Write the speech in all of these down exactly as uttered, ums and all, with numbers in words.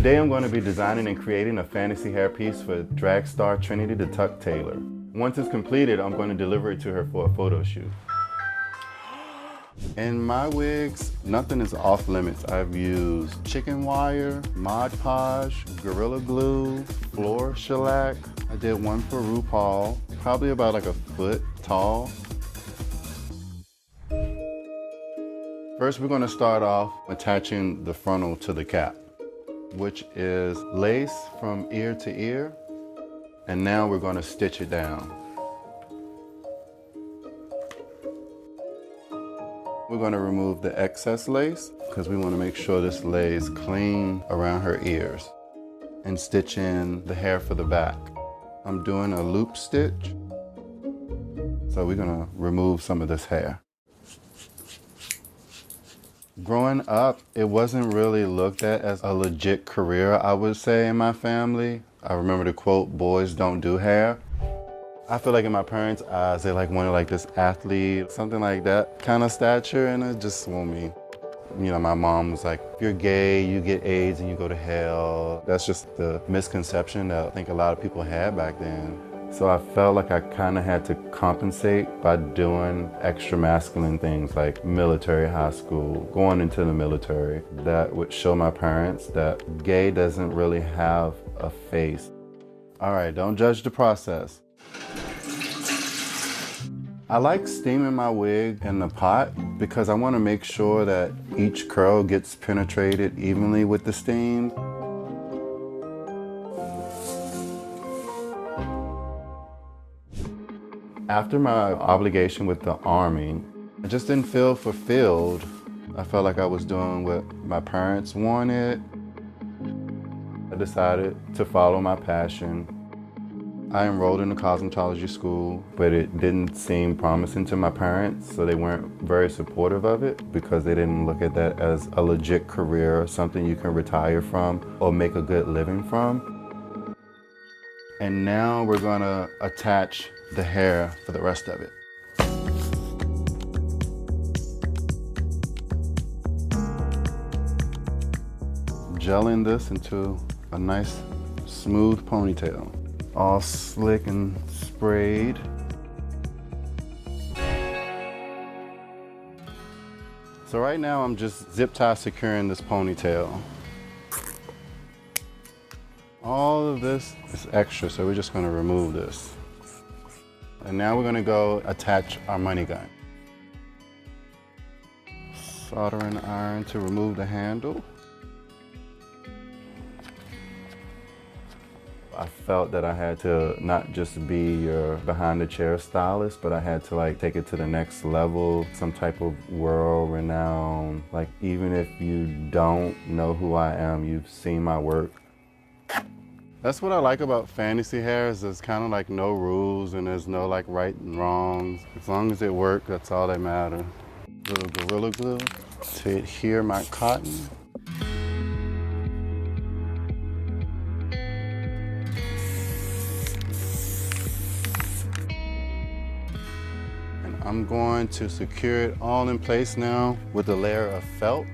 Today I'm going to be designing and creating a fantasy hairpiece for drag star Trinity De Tuck Taylor. Once it's completed, I'm going to deliver it to her for a photo shoot. In my wigs, nothing is off limits. I've used chicken wire, Mod Podge, Gorilla Glue, floor shellac. I did one for RuPaul, probably about like a foot tall. First, we're going to start off attaching the frontal to the cap, which is lace from ear to ear. And now we're going to stitch it down. We're going to remove the excess lace because we want to make sure this lays clean around her ears and stitch in the hair for the back. I'm doing a loop stitch, so we're going to remove some of this hair. Growing up, it wasn't really looked at as a legit career, I would say, in my family. I remember the quote, "Boys don't do hair." I feel like in my parents' eyes, they like wanted like this athlete, something like that kind of stature, and it just swore me. You know, my mom was like, if you're gay, you get AIDS and you go to hell. That's just the misconception that I think a lot of people had back then. So I felt like I kind of had to compensate by doing extra masculine things like military high school, going into the military. That would show my parents that gay doesn't really have a face. All right, don't judge the process. I like steaming my wig in the pot because I want to make sure that each curl gets penetrated evenly with the steam. After my obligation with the Army, I just didn't feel fulfilled. I felt like I was doing what my parents wanted. I decided to follow my passion. I enrolled in a cosmetology school, but it didn't seem promising to my parents, so they weren't very supportive of it because they didn't look at that as a legit career or something you can retire from or make a good living from. And now we're gonna attach the hair for the rest of it. Gelling this into a nice smooth ponytail. All slick and sprayed. So right now I'm just zip tie securing this ponytail. All of this is extra, so we're just gonna remove this. And now we're gonna go attach our money gun. Soldering iron to remove the handle. I felt that I had to not just be your behind the chair stylist, but I had to like take it to the next level, some type of world renown. Like even if you don't know who I am, you've seen my work. That's what I like about fantasy hair, is there's kind of like no rules and there's no like right and wrongs. As long as it works, that's all that matters. A little Gorilla Glue to adhere my cotton. And I'm going to secure it all in place now with a layer of felt.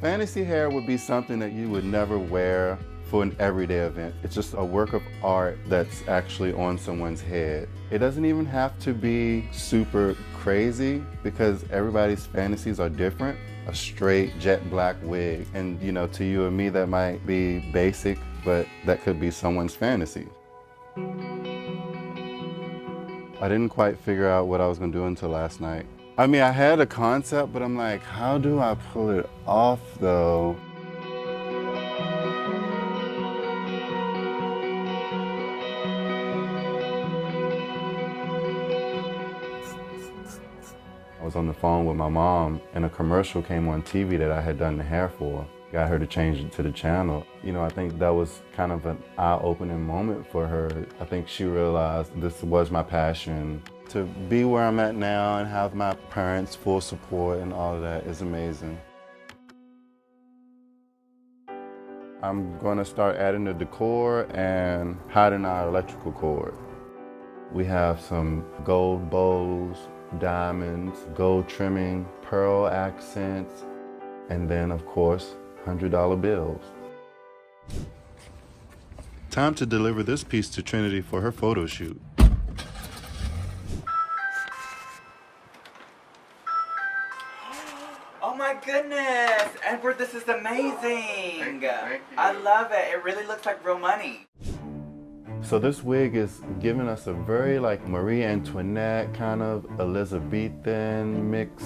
Fantasy hair would be something that you would never wear for an everyday event. It's just a work of art that's actually on someone's head. It doesn't even have to be super crazy because everybody's fantasies are different. A straight jet black wig, and you know, to you and me that might be basic, but that could be someone's fantasy. I didn't quite figure out what I was gonna do until last night. I mean, I had a concept, but I'm like, how do I pull it off though? I was on the phone with my mom and a commercial came on T V that I had done the hair for. Got her to change it to the channel. You know, I think that was kind of an eye-opening moment for her. I think she realized this was my passion. To be where I'm at now and have my parents' full support and all of that is amazing. I'm gonna start adding the decor and hiding our electrical cord. We have some gold bows, diamonds, gold trimming, pearl accents, and then of course, one hundred dollar bills. Time to deliver this piece to Trinity for her photo shoot. Oh my goodness! Edward, this is amazing! Thank you, thank you. I love it. It really looks like real money. So this wig is giving us a very like Marie Antoinette kind of Elizabethan mix.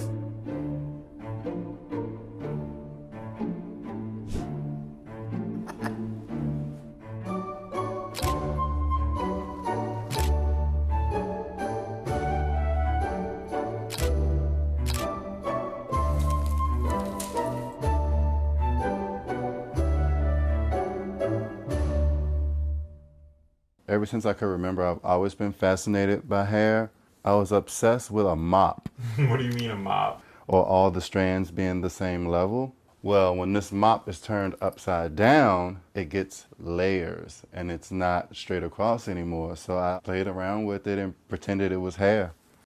Ever since I could remember, I've always been fascinated by hair. I was obsessed with a mop. What do you mean a mop? Or all the strands being the same level. Well, when this mop is turned upside down, it gets layers and it's not straight across anymore. So I played around with it and pretended it was hair.